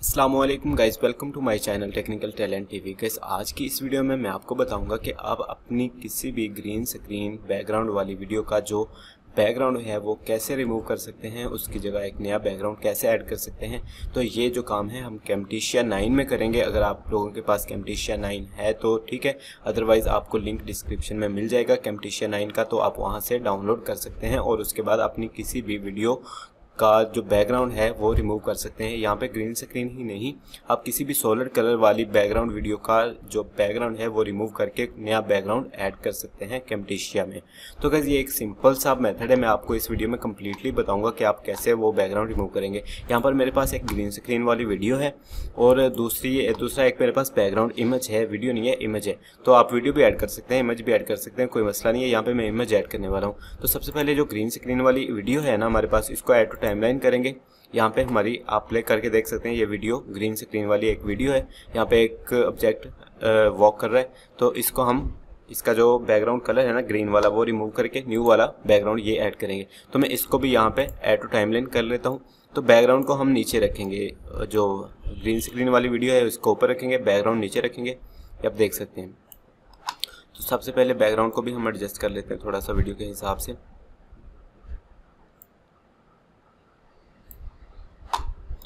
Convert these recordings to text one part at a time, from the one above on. अस्सलामुअलैकुम guys, welcome to my channel technical talent TV. Guys आज की इस वीडियो में मैं आपको बताऊंगा कि आप अपनी किसी भी ग्रीन स्क्रीन बैकग्राउंड वाली वीडियो का जो बैकग्राउंड है वो कैसे रिमूव कर सकते हैं, उसकी जगह एक नया बैकग्राउंड कैसे ऐड कर सकते हैं। तो ये जो काम है हम Camtasia 9 में करेंगे। अगर आप लोगों के पास Camtasia 9 है तो ठीक है, अदरवाइज़ आपको लिंक डिस्क्रिप्शन में मिल जाएगा Camtasia 9 का, तो आप वहाँ से डाउनलोड कर सकते हैं और उसके बाद अपनी किसी भी वीडियो का जो बैकग्राउंड है वो रिमूव कर सकते हैं। यहाँ पे ग्रीन स्क्रीन ही नहीं, आप किसी भी सोलर कलर वाली बैकग्राउंड वीडियो का जो बैकग्राउंड है वो रिमूव करके नया बैकग्राउंड ऐड कर सकते हैं Camtasia में। तो गाइस ये एक सिंपल सा मेथड है, मैं आपको इस वीडियो में कम्प्लीटली बताऊंगा कि आप कैसे वो बैकग्राउंड रिमूव करेंगे। यहाँ पर मेरे पास एक ग्रीन स्क्रीन वाली वीडियो है और दूसरा एक मेरे पास बैकग्राउंड इमेज है, वीडियो नहीं है इमेज है। तो आप वीडियो भी ऐड कर सकते हैं, इमेज भी ऐड कर सकते हैं, कोई मसला नहीं है। यहाँ पर मैं इमेज ऐड करने वाला हूँ। तो सबसे पहले जो ग्रीन स्क्रीन वाली वीडियो है ना हमारे पास, इसको ऐड टाइमलाइन करेंगे। यहाँ पे हमारी आप प्ले करके देख सकते हैं ये वीडियो ग्रीन स्क्रीन वाली एक वीडियो है। यहाँ पे एक ऑब्जेक्ट वॉक कर रहा है, तो इसको हम इसका जो बैकग्राउंड कलर है ना ग्रीन वाला वो रिमूव करके न्यू वाला बैकग्राउंड ये ऐड करेंगे। तो मैं इसको भी यहाँ पे ऐड टू टाइमलाइन कर लेता हूँ। तो बैकग्राउंड को हम नीचे रखेंगे, जो ग्रीन स्क्रीन वाली वीडियो है उसको ऊपर रखेंगे, बैकग्राउंड नीचे रखेंगे, आप देख सकते हैं। तो सबसे पहले बैकग्राउंड को भी हम एडजस्ट कर लेते हैं थोड़ा सा वीडियो के हिसाब से।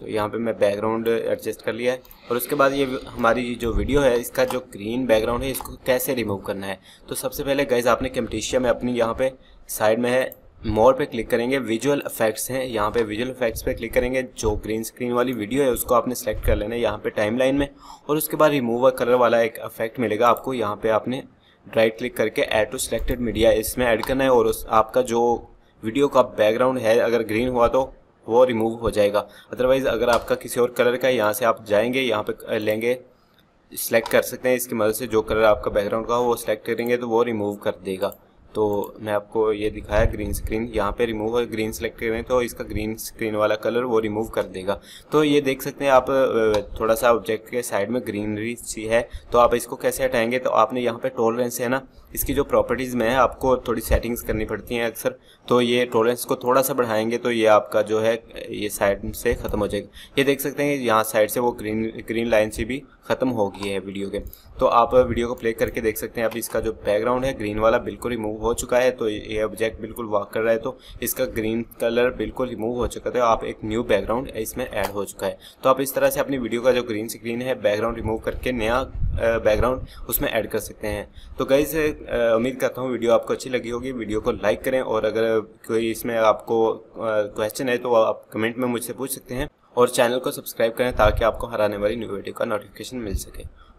तो यहाँ पे मैं बैकग्राउंड एडजस्ट कर लिया है और उसके बाद ये हमारी जो वीडियो है इसका जो ग्रीन बैकग्राउंड है इसको कैसे रिमूव करना है। तो सबसे पहले गाइज आपने Camtasia में अपनी यहाँ पे साइड में है मोर पे क्लिक करेंगे, विजुअल इफेक्ट्स हैं यहाँ पे, विजुअल इफेक्ट्स पे क्लिक करेंगे। जो ग्रीन स्क्रीन वाली वीडियो है उसको आपने सेलेक्ट कर लेना है यहाँ पे टाइमलाइन में, और उसके बाद रिमूव कलर वाला एक इफेक्ट मिलेगा आपको। यहाँ पे आपने राइट क्लिक करके ऐड टू सिलेक्टेड मीडिया इसमें ऐड करना है और आपका जो वीडियो का बैकग्राउंड है अगर ग्रीन हुआ तो वो रिमूव हो जाएगा। अदरवाइज़ अगर आपका किसी और कलर का, यहाँ से आप जाएंगे, यहाँ पे लेंगे, सिलेक्ट कर सकते हैं इसकी मदद से, जो कलर आपका बैकग्राउंड का हो वो सिलेक्ट करेंगे तो वो रिमूव कर देगा। तो मैं आपको ये दिखाया ग्रीन स्क्रीन, यहाँ पे रिमूव और ग्रीन सेलेक्ट करें तो इसका ग्रीन स्क्रीन वाला कलर वो रिमूव कर देगा। तो ये देख सकते हैं आप, थोड़ा सा ऑब्जेक्ट के साइड में ग्रीनरी सी है, तो आप इसको कैसे हटाएंगे। तो आपने यहाँ पे टॉलरेंस है ना, इसकी जो प्रॉपर्टीज़ में है आपको थोड़ी सेटिंग्स करनी पड़ती हैं अक्सर। तो ये टॉलरेंस को थोड़ा सा बढ़ाएंगे तो ये आपका जो है ये साइड से ख़त्म हो जाएगा। ये देख सकते हैं यहाँ साइड से वो ग्रीन लाइन से भी ख़त्म हो गई है वीडियो के। तो आप वीडियो को प्ले करके देख सकते हैं अब इसका जो बैकग्राउंड है ग्रीन वाला बिल्कुल रिमूव हो चुका है। तो ये ऑब्जेक्ट बिल्कुल वॉक कर रहा है तो इसका ग्रीन कलर बिल्कुल रिमूव हो चुका था, आप एक न्यू बैकग्राउंड इसमें ऐड हो चुका है। तो आप इस तरह से अपनी वीडियो का जो ग्रीन स्क्रीन है बैकग्राउंड रिमूव करके नया बैकग्राउंड उसमें ऐड कर सकते हैं। तो गाइस उम्मीद करता हूँ वीडियो आपको अच्छी लगी होगी। वीडियो को लाइक करें और अगर कोई इसमें आपको क्वेश्चन है तो आप कमेंट में मुझसे पूछ सकते हैं, और चैनल को सब्सक्राइब करें ताकि आपको हर आने वाली न्यू वीडियो का नोटिफिकेशन मिल सके।